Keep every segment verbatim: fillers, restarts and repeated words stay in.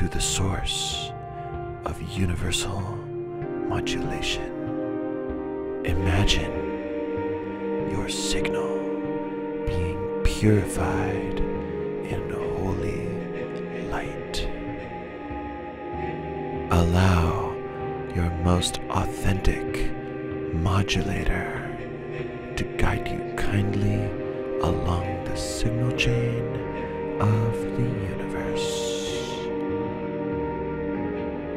to the source of universal modulation. Imagine your signal being purified in holy light. Allow your most authentic modulator to guide you kindly along the signal chain of the universe.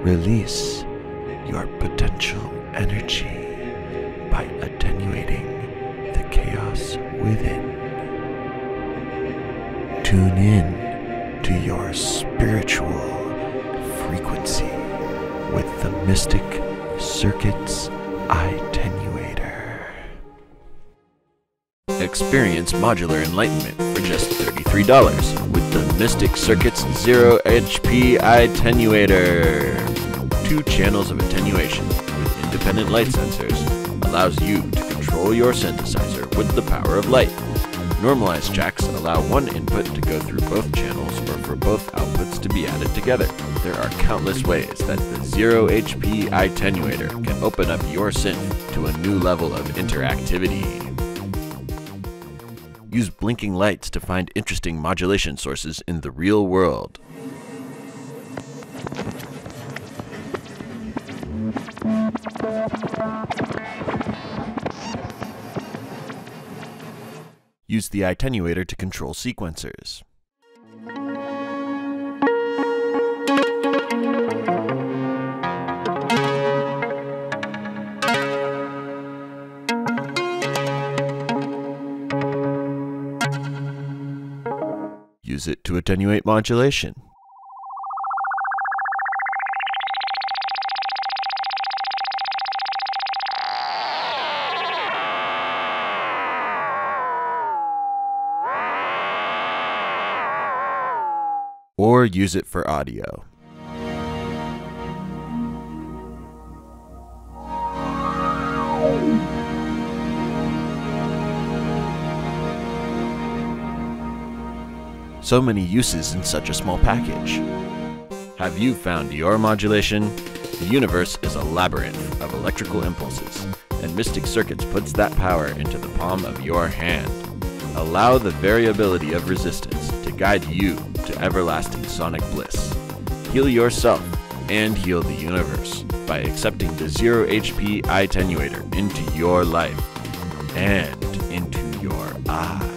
Release your potential energy by attenuating the chaos within. Tune in to your spiritual frequency with the Mystic Circuits EYEtenuator. Experience modular enlightenment for just thirty-three dollars with the Mystic Circuits Zero H P EYEtenuator. Two channels of attenuation with independent light sensors allows you to control your synthesizer with the power of light. Normalized jacks allow one input to go through both channels or for both outputs to be added together. There are countless ways that the Zero H P EYEtenuator can open up your synth to a new level of interactivity. Use blinking lights to find interesting modulation sources in the real world. Use the EYEtenuator to control sequencers. Use it to attenuate modulation. Or use it for audio. So many uses in such a small package. Have you found your modulation? The universe is a labyrinth of electrical impulses, and Mystic Circuits puts that power into the palm of your hand. Allow the variability of resistance to guide you to everlasting sonic bliss. Heal yourself and heal the universe by accepting the Zero H P EYEtenuator into your life and into your eye.